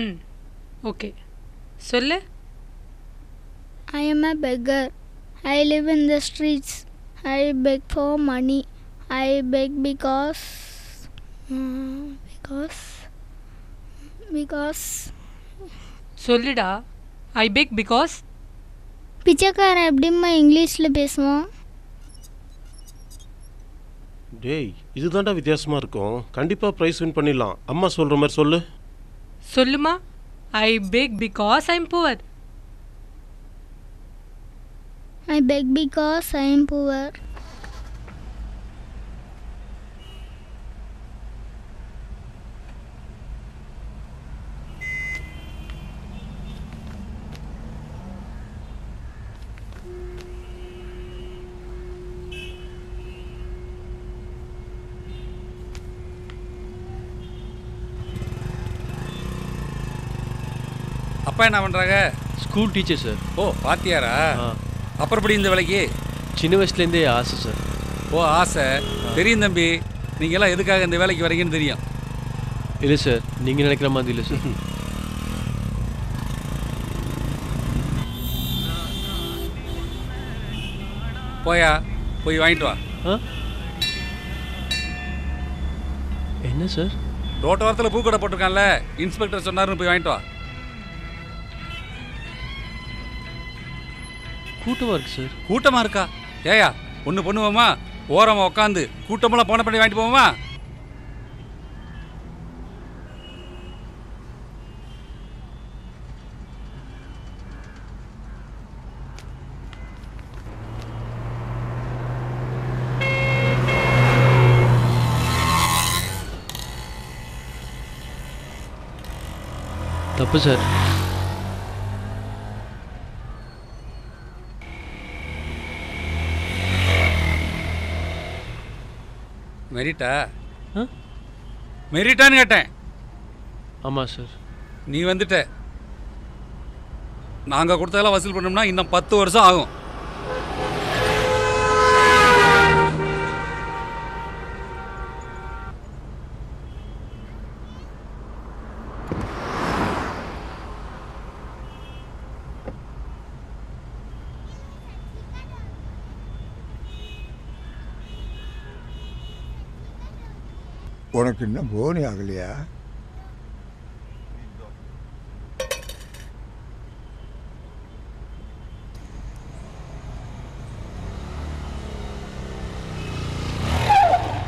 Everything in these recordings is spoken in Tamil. ம் ஓகே சொல்லு. I am a beggar. I live in the streets. I beg for money. I beg because சொல்லுடா. I beg because பிச்சைக்காரன் எப்படிம்மா இங்கிலீஷில் பேசுவோம்? டேய், இதுதான்டா வித்தியாசமாக இருக்கும். கண்டிப்பாக ப்ரைஸ் வின் பண்ணிடலாம். அம்மா சொல்கிற மாதிரி சொல்லு. சொல்லுமா. ஐ beg because I am poor. I beg because I am poor. அப்பா என்ன பண்ணுறாங்க? School teacher sir. ஓ, பாத்தியாரா? அப்புறப்படி இந்த வேலைக்கு சின்ன வயசுலேருந்தே ஆசை சார். ஓ, ஆசை தெரியும் தம்பி. நீங்கள்லாம் எதுக்காக இந்த வேலைக்கு வரீங்கன்னு தெரியும். இல்லை சார், நீங்கள் நினைக்கிற மாதிரி இல்லை சார். போயா போய் வாங்கிட்டு வா. என்ன சார்? ரோட்டு வாரத்தில் பூக்கடை போட்டிருக்கான்ல, இன்ஸ்பெக்டர் சொன்னார்னு போய் வாங்கிட்டு வா. கூட்டமாக இருக்கு சார். கூட்டமாக இருக்கா? ஏயா ஒன்று பண்ணுவோமா, ஓரமாக உட்காந்து கூட்டமெல்லாம் போன பண்ணி வாங்கிட்டு போவோமா? தப்பு சார். மெரிட்டா? மெரிட்டான்னு கேட்டேன். ஆமாம் சார். நீ வந்துட்ட. நாங்கள் கொடுத்ததெல்லாம் வசூல் பண்ணோம்னா இன்னும் 10 வருஷம் ஆகும். உனக்கு இன்னும் போனி ஆகலையா?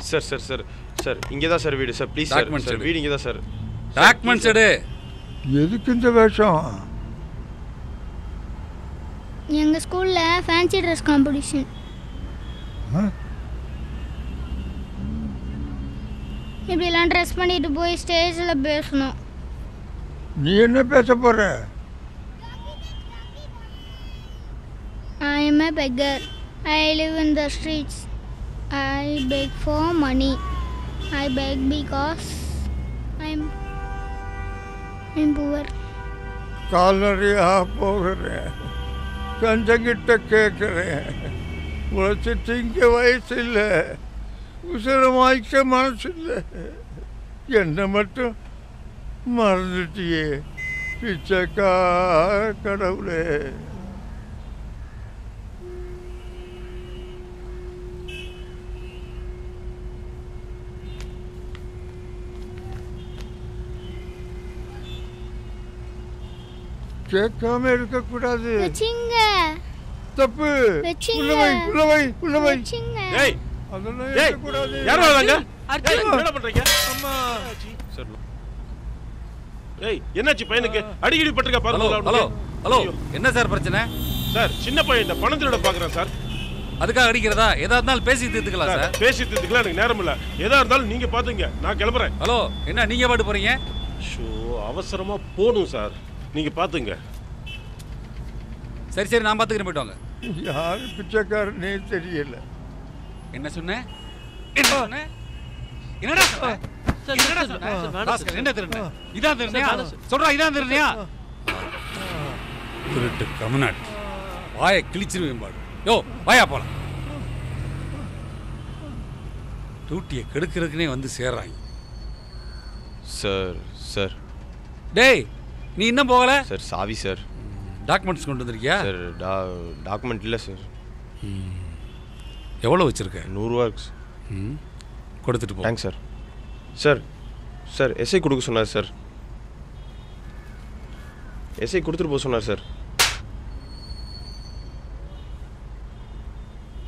சார் சார் சார் சார் இங்கே தான் சார் வீடு சார். ப்ளீஸ் சார், வீடு இங்கே தான் சார். டாக்குமெண்ட்ஸ் எடு. எதுக்கு இந்த வேஷம்? எங்கள் ஸ்கூலில் ஃபேன்சி ட்ரெஸ் காம்படிஷன். இப்படிலாம் ட்ரெஸ் பண்ணிட்டு போய் ஸ்டேஜில் பேசணும். நீ என்ன பேச போற? I am a beggar. I live in the streets. I beg for money. I beg because I'm poor. கால்நடையா போகிறேன், கஞ்சங்கிட்ட கேட்குறேன். உழைச்சி திங்க வயசு இல்லை, உசரமாய்க்க மனசு இல்லை. என்ன மட்டும் மறந்துட்டியே பிச்சைக்கா கடவுளே. கேட்காம இருக்கக்கூடாது. தப்பு. என்னாச்சு பையனுக்கு? அடிக்கடி பட்டிருக்கா பாருங்க. என்ன சார் பிரச்சனை? சார் சின்ன பையன் இந்த பணத்தோட பாக்குறேன் சார். அதுக்காக அடிக்கிறதா? எதா இருந்தாலும் பேசி தீர்த்துக்கலாம் சார். பேசி தீர்த்துக்கலாம், எனக்கு நேரம் இல்ல. எதா இருந்தாலும் நீங்க பாத்துங்க, நான் கிளம்புறேன். ஹலோ, என்ன நீங்க பாட்டு போறீங்க? அவசரமா போகணும் சார், நீங்க பாத்துங்க. சரி சரி, நான் பாத்துக்கிறேன், போயிட்டு வாங்க. யாரு பிச்சைக்காரனே தெரியல. என்ன சொன்ன? என்னடா சொன்ன? என்னடா சொன்ன? பாஸ்கர் என்ன திருடனா? இதான் திருடனா? சொல்றா, இதான் திருடனா? திருட்டு கமனாட், வாய கிழிச்சிருவேன் பாரு. யோ வாயா, போலாம். டூட்டியை கெடுக்கிறதுக்குனே வந்து சேர்றாங்க. Sir sir Day, you not going? Sir, Savi sir. Documents going to sir, document less sir. How much is Noorworks. Thanks sir. Sir, sir, essay could sir. Essay could sir.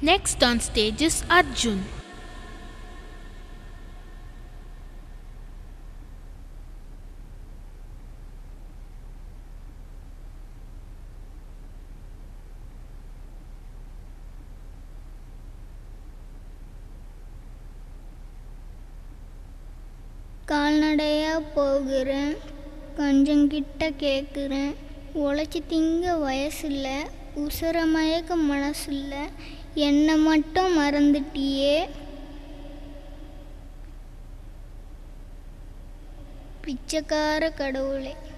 Next on stage is Arjun. கால்நடையா போகிறேன் கொஞ்சம் கிட்ட கேக்குறேன் உழைச்சி திங்க வயசுல உசரமயக்க மனசுல என்ன மட்டும் மறந்துட்டியே பிச்சைக்கார கடவுளே